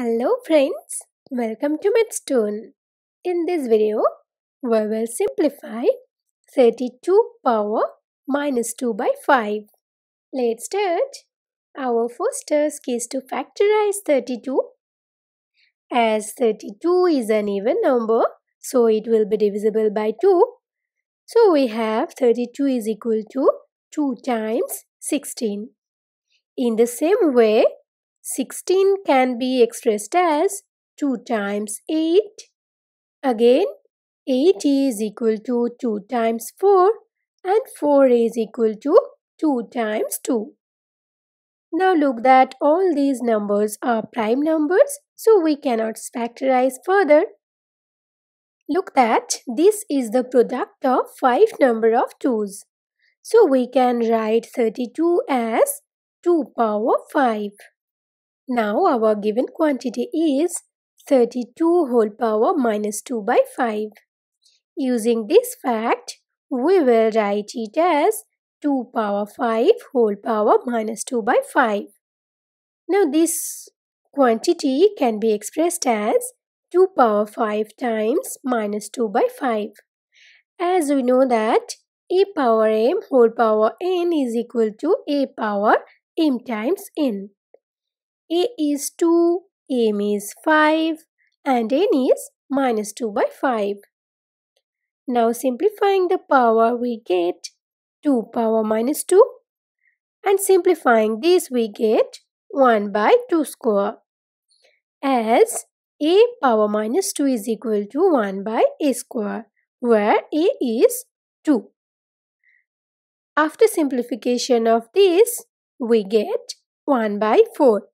Hello friends, welcome to Mathstoon. In this video, we will simplify 32 power minus 2 by 5. Let's start. Our first task is to factorize 32. As 32 is an even number, so it will be divisible by 2. So we have 32 is equal to 2 times 16. In the same way, 16 can be expressed as 2 times 8. Again, 8 is equal to 2 times 4 and 4 is equal to 2 times 2. Now look that all these numbers are prime numbers, so we cannot factorize further. Look that this is the product of 5 number of 2's. So we can write 32 as 2 power 5. Now our given quantity is 32 whole power minus 2 by 5. Using this fact, we will write it as 2 power 5 whole power minus 2 by 5. Now this quantity can be expressed as 2 power 5 times minus 2 by 5. As we know that a power m whole power n is equal to a power m times n. A is 2, m is 5 and n is minus 2 by 5. Now simplifying the power we get 2 power minus 2 and simplifying this we get 1 by 2 square, as a power minus 2 is equal to 1 by a square, where a is 2. After simplification of this we get 1 by 4.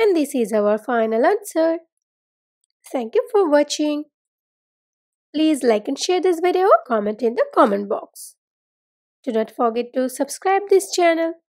And this is our final answer. Thank you for watching. Please like and share this video, comment in the comment box. Do not forget to subscribe this channel.